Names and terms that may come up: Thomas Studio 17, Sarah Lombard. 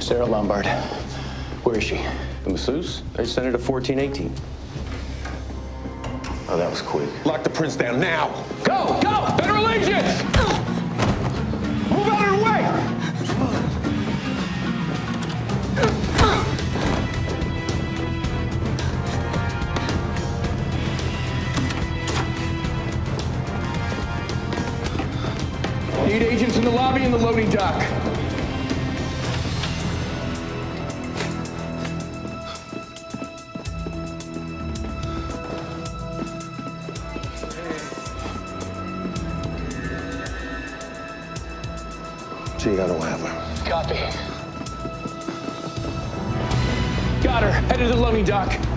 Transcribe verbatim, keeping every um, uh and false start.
Sarah Lombard. Where is she? The masseuse? They sent her to fourteen eighteen. Oh, that was quick. Lock the prince down now! Go! Go! Better allegiance! Move out of the way! Need agents in the lobby and the loading dock. Gee, I don't have her. Copy. Got her. Headed to the loading dock.